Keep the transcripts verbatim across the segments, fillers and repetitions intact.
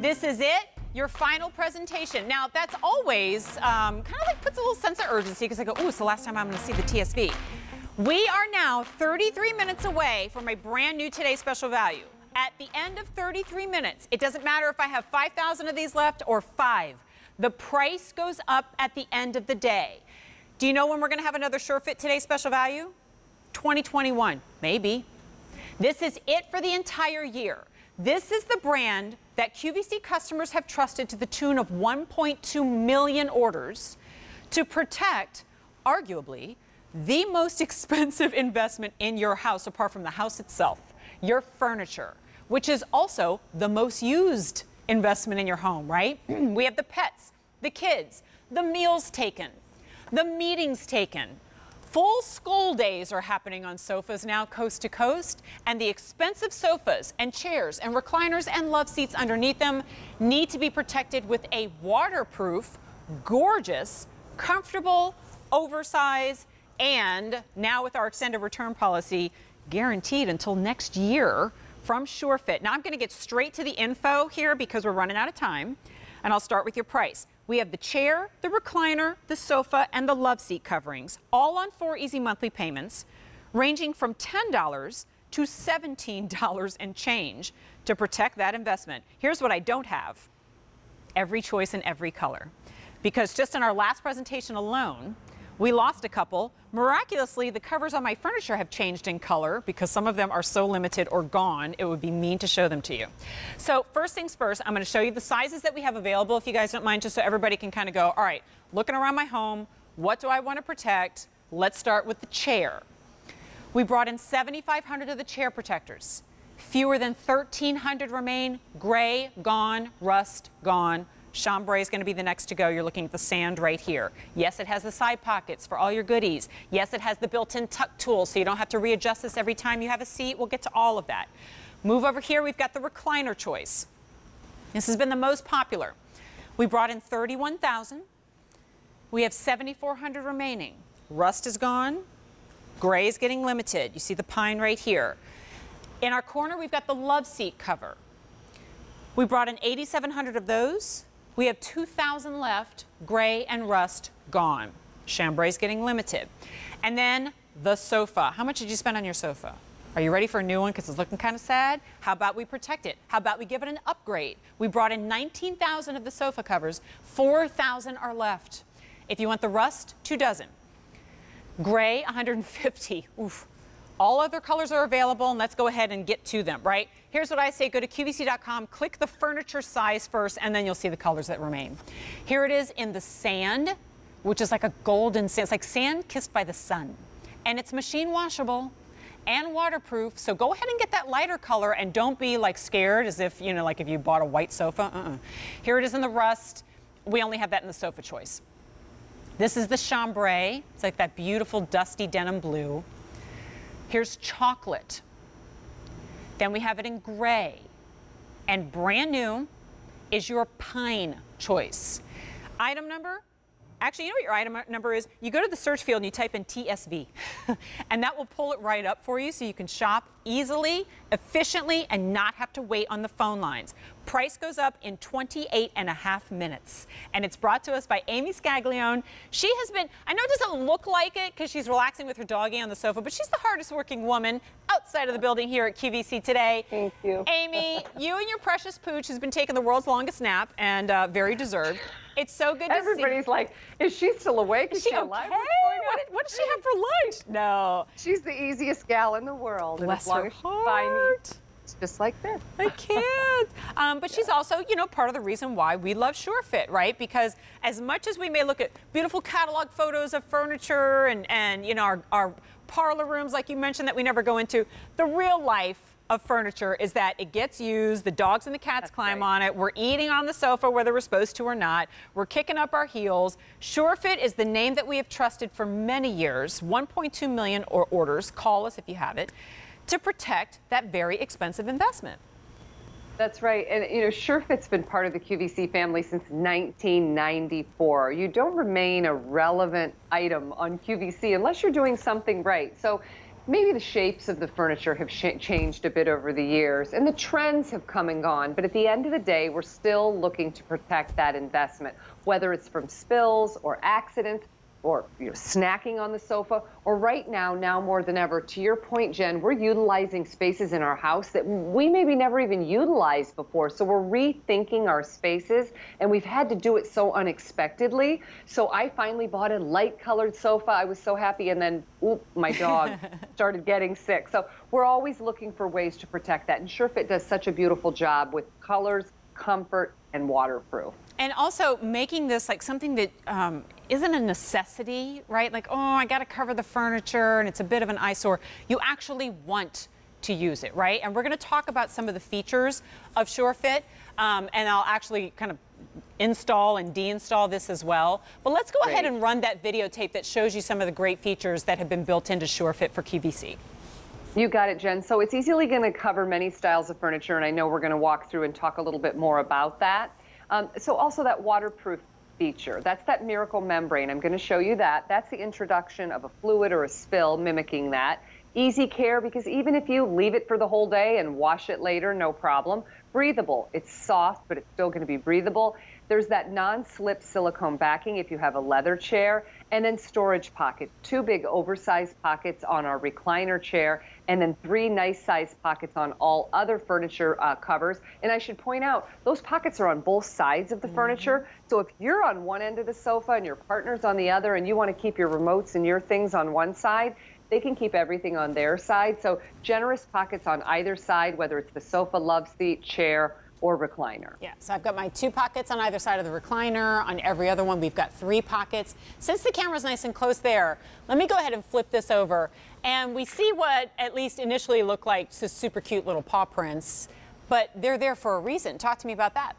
This is it, your final presentation. Now, that's always um, kind of like puts a little sense of urgency because I go, ooh, it's the last time I'm going to see the T S V. We are now thirty-three minutes away from a brand new Today Special Value. At the end of thirty-three minutes, it doesn't matter if I have five thousand of these left or five. The price goes up at the end of the day. Do you know when we're going to have another Sure Fit Today Special Value? twenty twenty-one, maybe. This is it for the entire year. This is the brand that Q V C customers have trusted to the tune of one point two million orders to protect, arguably, the most expensive investment in your house, apart from the house itself, your furniture, which is also the most used investment in your home, right? We have the pets, the kids, the meals taken, the meetings taken. Full school days are happening on sofas now, coast to coast, and the expensive sofas and chairs and recliners and love seats underneath them need to be protected with a waterproof, gorgeous, comfortable, oversized, and now with our extended return policy, guaranteed until next year from Sure Fit. Now I'm going to get straight to the info here because we're running out of time, and I'll start with your price. We have the chair, the recliner, the sofa, and the love seat coverings, all on four easy monthly payments, ranging from ten dollars to seventeen dollars and change to protect that investment. Here's what I don't have. Every choice in every color. Because just in our last presentation alone, we lost a couple. Miraculously, the covers on my furniture have changed in color because some of them are so limited or gone, it would be mean to show them to you. So first things first, I'm going to show you the sizes that we have available, if you guys don't mind, just so everybody can kind of go, all right, looking around my home, what do I want to protect? Let's start with the chair. We brought in seventy-five hundred of the chair protectors. Fewer than thirteen hundred remain. Gray, gone. Rust, gone. Chambray is going to be the next to go. You're looking at the sand right here. Yes, it has the side pockets for all your goodies. Yes, it has the built-in tuck tool so you don't have to readjust this every time you have a seat. We'll get to all of that. Move over here. We've got the recliner choice. This has been the most popular. We brought in thirty-one thousand. We have seventy-four hundred remaining. Rust is gone. Gray is getting limited. You see the pine right here. In our corner, we've got the love seat cover. We brought in eighty-seven hundred of those. We have two thousand left, gray and rust gone. Chambray's getting limited. And then the sofa. How much did you spend on your sofa? Are you ready for a new one because it's looking kind of sad? How about we protect it? How about we give it an upgrade? We brought in nineteen thousand of the sofa covers. four thousand are left. If you want the rust, two dozen. Gray, one hundred fifty. Oof. All other colors are available, and let's go ahead and get to them, right? Here's what I say. Go to Q V C dot com, click the furniture size first, and then you'll see the colors that remain. Here it is in the sand, which is like a golden sand. It's like sand kissed by the sun. And it's machine washable and waterproof, so go ahead and get that lighter color and don't be like scared as if, you know, like if you bought a white sofa. Uh-uh. Here it is in the rust. We only have that in the sofa choice. This is the chambray. It's like that beautiful dusty denim blue. Here's chocolate. Then we have it in gray. And brand new is your pine choice. Item number, actually, you know what your item number is? You go to the search field and you type in T S V, and that will pull it right up for you so you can shop easily, efficiently, and not have to wait on the phone lines. Price goes up in twenty-eight and a half minutes. And it's brought to us by Amy Scaglione. She has been, I know it doesn't look like it because she's relaxing with her doggie on the sofa, but she's the hardest working woman outside of the building here at Q V C today. Thank you. Amy, you and your precious pooch has been taking the world's longest nap, and uh, very deserved. It's so good to Everybody's see. Everybody's like, is she still awake? Is, is she, she alive? Okay? What, did, what does she have for lunch? No. She's the easiest gal in the world. Bless and as long her as she heart. Finds, just like this. I can't. Um, but she's also, you know, part of the reason why we love Sure Fit, right? Because as much as we may look at beautiful catalog photos of furniture and, and you know, our, our parlor rooms, like you mentioned, that we never go into, the real life of furniture is that it gets used, the dogs and the cats That's climb right. on it, we're eating on the sofa whether we're supposed to or not, we're kicking up our heels. Sure Fit is the name that we have trusted for many years, one point two million or orders, call us if you have it, to protect that very expensive investment. That's right, and you know, Sure Fit's been part of the Q V C family since nineteen ninety-four. You don't remain a relevant item on Q V C unless you're doing something right. So maybe the shapes of the furniture have sh changed a bit over the years, and the trends have come and gone, but at the end of the day, we're still looking to protect that investment, whether it's from spills or accidents or you know, snacking on the sofa, or right now, now more than ever, to your point, Jen, we're utilizing spaces in our house that we maybe never even utilized before. So we're rethinking our spaces, and we've had to do it so unexpectedly. So I finally bought a light-colored sofa. I was so happy, and then, oop, my dog started getting sick. So we're always looking for ways to protect that, and Sure Fit does such a beautiful job with colors, comfort, and waterproof. And also making this like something that um, isn't a necessity, right? Like, oh, I got to cover the furniture and it's a bit of an eyesore. You actually want to use it, right? And we're going to talk about some of the features of Sure Fit, um, and I'll actually kind of install and deinstall this as well. But let's go great. ahead and run that videotape that shows you some of the great features that have been built into Sure Fit for Q V C. You got it, Jen. So it's easily going to cover many styles of furniture, and I know we're going to walk through and talk a little bit more about that. Um, so also that waterproof feature, that's that miracle membrane. I'm going to show you that. That's the introduction of a fluid or a spill mimicking that. Easy care, because even if you leave it for the whole day and wash it later, no problem. Breathable. It's soft, but it's still going to be breathable. There's that non-slip silicone backing if you have a leather chair, and then storage pockets, two big oversized pockets on our recliner chair, and then three nice sized pockets on all other furniture uh, covers. And I should point out, those pockets are on both sides of the mm-hmm. furniture. So if you're on one end of the sofa and your partner's on the other, and you want to keep your remotes and your things on one side, they can keep everything on their side. So generous pockets on either side, whether it's the sofa, love seat, chair, or recliner. Yeah, so I've got my two pockets on either side of the recliner. On every other one, we've got three pockets. Since the camera's nice and close there, let me go ahead and flip this over. And we see what at least initially look like so super cute little paw prints, but they're there for a reason. Talk to me about that.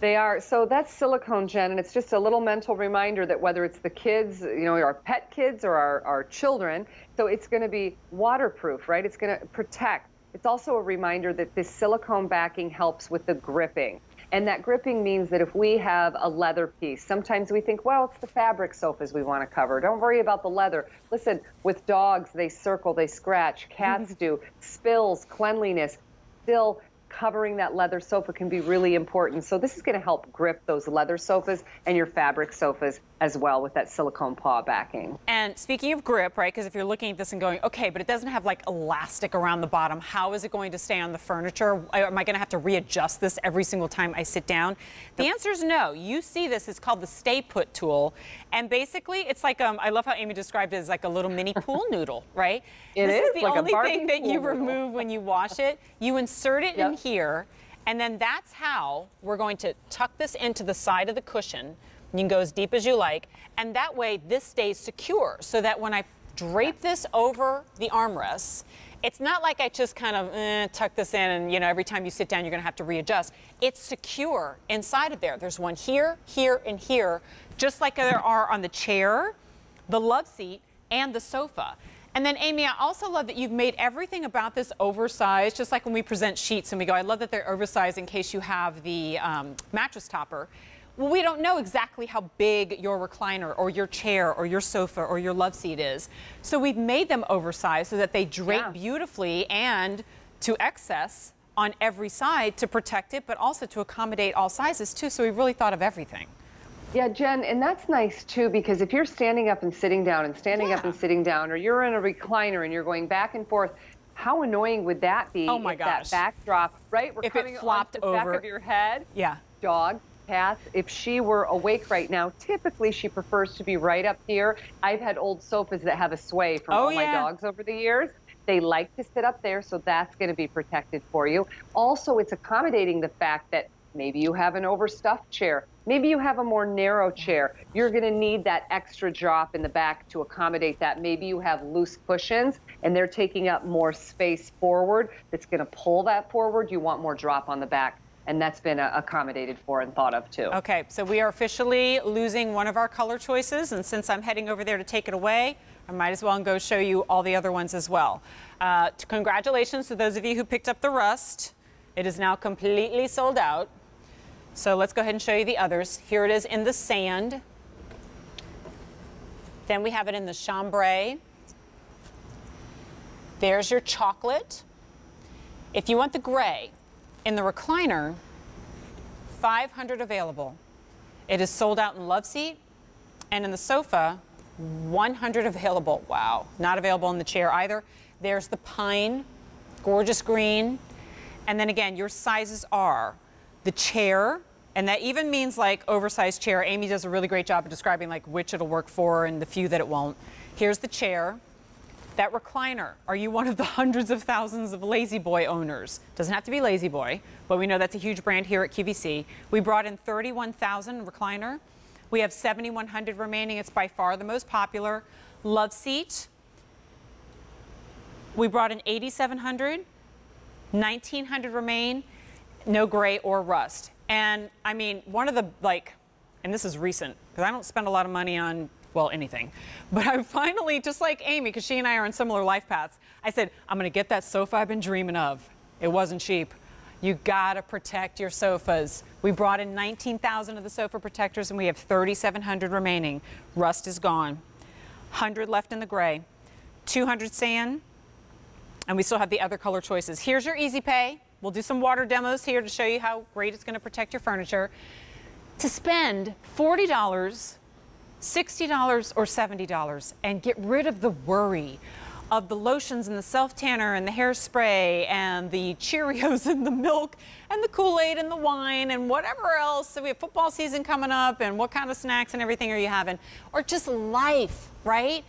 They are. So that's silicone, Jen, and it's just a little mental reminder that whether it's the kids, you know, our pet kids or our, our children, so it's going to be waterproof, right? It's going to protect. It's also a reminder that this silicone backing helps with the gripping. And that gripping means that if we have a leather piece, sometimes we think, well, it's the fabric sofas we want to cover. Don't worry about the leather. Listen, with dogs, they circle, they scratch, cats do, spills, cleanliness, still covering that leather sofa can be really important. So this is going to help grip those leather sofas and your fabric sofas as well with that silicone paw backing. And speaking of grip, right, because if you're looking at this and going, okay, but it doesn't have like elastic around the bottom, how is it going to stay on the furniture? Am I going to have to readjust this every single time I sit down? The answer is no. You see this, it's called the Stay Put tool. And basically it's like, um, I love how Amy described it as like a little mini pool noodle, right? It this is, is the like only thing that you remove noodle. when you wash it. You insert it yep. in here, and then that's how we're going to tuck this into the side of the cushion. You can go as deep as you like, and that way this stays secure so that when I drape this over the armrests, it's not like I just kind of eh, tuck this in and, you know, every time you sit down, you're going to have to readjust. It's secure inside of there. There's one here, here, and here, just like there are on the chair, the love seat, and the sofa. And then, Amy, I also love that you've made everything about this oversized, just like when we present sheets and we go, I love that they're oversized in case you have the um, mattress topper. Well, we don't know exactly how big your recliner or your chair or your sofa or your love seat is. So we've made them oversized so that they drape yeah. beautifully and to excess on every side to protect it, but also to accommodate all sizes too. So we really thought of everything. Yeah, Jen, and that's nice too, because if you're standing up and sitting down and standing yeah. up and sitting down, or you're in a recliner and you're going back and forth, how annoying would that be? Oh my if gosh. That backdrop, right? We're if coming it flopped the over back of your head. Yeah. Dog, cat, if she were awake right now, typically she prefers to be right up here. I've had old sofas that have a sway from oh, all yeah. my dogs over the years. They like to sit up there, so that's going to be protected for you. Also, it's accommodating the fact that maybe you have an overstuffed chair. Maybe you have a more narrow chair. You're going to need that extra drop in the back to accommodate that. Maybe you have loose cushions and they're taking up more space forward. That's going to pull that forward. You want more drop on the back. And that's been accommodated for and thought of too. Okay, so we are officially losing one of our color choices. And since I'm heading over there to take it away, I might as well go show you all the other ones as well. Uh, congratulations to those of you who picked up the Rust. It is now completely sold out. So let's go ahead and show you the others. Here it is in the sand. Then we have it in the chambray. There's your chocolate. If you want the gray in the recliner, five hundred available. It is sold out in Loveseat and in the sofa, one hundred available. Wow, not available in the chair either. There's the pine, gorgeous green. And then again, your sizes are the chair, and that even means like oversized chair. Amy does a really great job of describing like which it'll work for and the few that it won't. Here's the chair. That recliner, are you one of the hundreds of thousands of Lazy Boy owners? Doesn't have to be Lazy Boy, but we know that's a huge brand here at Q V C. We brought in thirty-one thousand recliner. We have seventy-one hundred remaining. It's by far the most popular. Love seat. We brought in eighty-seven hundred. nineteen hundred remain. No gray or rust. And I mean, one of the like, and this is recent because I don't spend a lot of money on, well, anything. But I finally, just like Amy, because she and I are on similar life paths, I said, I'm going to get that sofa I've been dreaming of. It wasn't cheap. You got to protect your sofas. We brought in nineteen thousand of the sofa protectors, and we have thirty-seven hundred remaining. Rust is gone. one hundred left in the gray. two hundred sand, and we still have the other color choices. Here's your Easy Pay. We'll do some water demos here to show you how great it's going to protect your furniture. To spend forty dollars, sixty dollars or seventy dollars and get rid of the worry of the lotions and the self-tanner and the hairspray and the Cheerios and the milk and the Kool-Aid and the wine and whatever else. So we have football season coming up, and what kind of snacks and everything are you having? Or just life, right?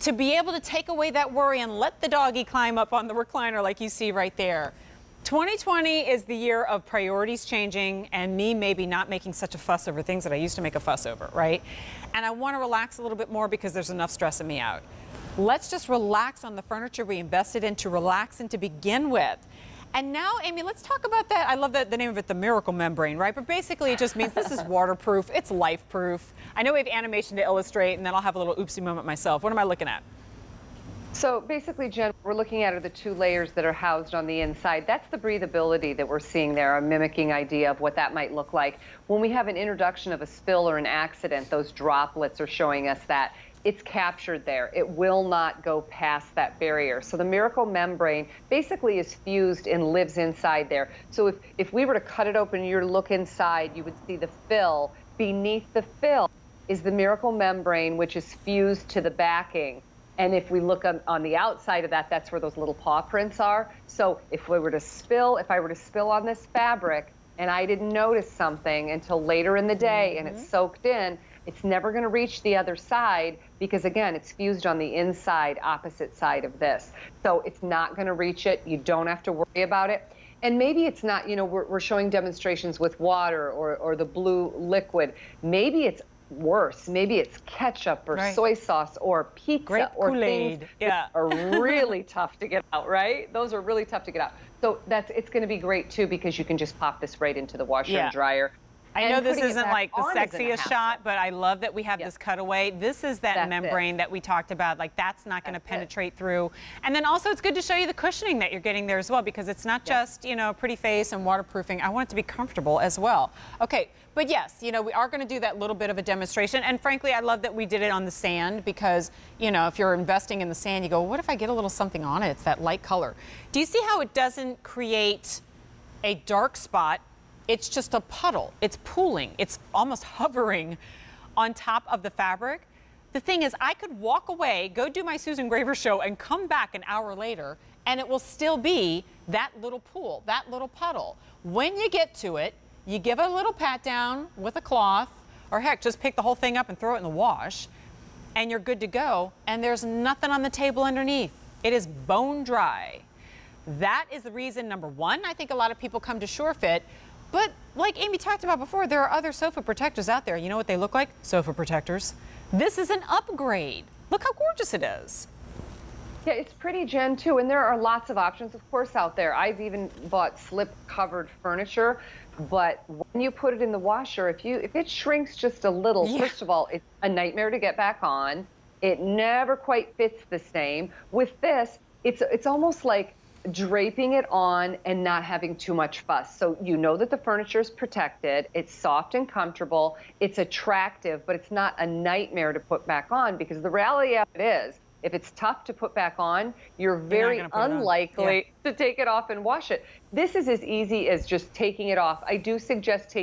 To be able to take away that worry and let the doggy climb up on the recliner like you see right there. twenty twenty is the year of priorities changing and me maybe not making such a fuss over things that I used to make a fuss over, right? And I want to relax a little bit more because there's enough stressing me out. Let's just relax on the furniture we invested in to relax and to begin with. And now, Amy, let's talk about that. I love that, the name of it, the miracle membrane, right? But basically it just means this is waterproof, it's life-proof. I know we have animation to illustrate, and then I'll have a little oopsie moment myself. What am I looking at? So basically, Jen, we're looking at are the two layers that are housed on the inside. That's the breathability that we're seeing there, a mimicking idea of what that might look like. When we have an introduction of a spill or an accident, those droplets are showing us that. It's captured there. It will not go past that barrier. So the miracle membrane basically is fused and lives inside there. So if, if we were to cut it open and you were to look inside, you would see the fill. Beneath the fill is the miracle membrane, which is fused to the backing. And if we look on, on the outside of that, that's where those little paw prints are. So if we were to spill, if I were to spill on this fabric and I didn't notice something until later in the day mm-hmm. and it's soaked in, it's never gonna reach the other side because again, it's fused on the inside opposite side of this. So it's not gonna reach it. You don't have to worry about it. And maybe it's not, you know, we're, we're showing demonstrations with water or, or the blue liquid. Maybe it's worse. Maybe it's ketchup or right. soy sauce or pizza Grape or Kool-Aid. Things yeah. that are really tough to get out, right? Those are really tough to get out. So that's, it's going to be great too because you can just pop this right into the washer yeah. and dryer. I and know this isn't like the sexiest shot, but I love that we have yep. this cutaway. This is that that's membrane it. That we talked about. Like that's not going to penetrate it. Through. And then also it's good to show you the cushioning that you're getting there as well because it's not yep. just, you know, pretty face and waterproofing. I want it to be comfortable as well. Okay. But yes, you know, we are going to do that little bit of a demonstration. And frankly, I love that we did it on the sand because, you know, if you're investing in the sand, you go, what if I get a little something on it? It's that light color. Do you see how it doesn't create a dark spot? It's just a puddle. It's pooling. It's almost hovering on top of the fabric. The thing is, I could walk away, go do my Susan Graver show, and come back an hour later, and it will still be that little pool, that little puddle. When you get to it, you give it a little pat down with a cloth, or heck, just pick the whole thing up and throw it in the wash, and you're good to go, and there's nothing on the table underneath. It is bone dry. That is the reason, number one, I think a lot of people come to Sure Fit. But like Amy talked about before, there are other sofa protectors out there. You know what they look like? Sofa protectors. This is an upgrade. Look how gorgeous it is. Yeah, it's pretty, Jen, too. And there are lots of options, of course, out there. I've even bought slip-covered furniture. But when you put it in the washer, if, you, if it shrinks just a little, yeah. first of all, it's a nightmare to get back on. It never quite fits the same. With this, it's, it's almost like draping it on and not having too much fuss. So you know that the furniture is protected, it's soft and comfortable, it's attractive, but it's not a nightmare to put back on because the reality of it is If it's tough to put back on, you're very unlikely yeah. to take it off and wash it. This is as easy as just taking it off. I do suggest taking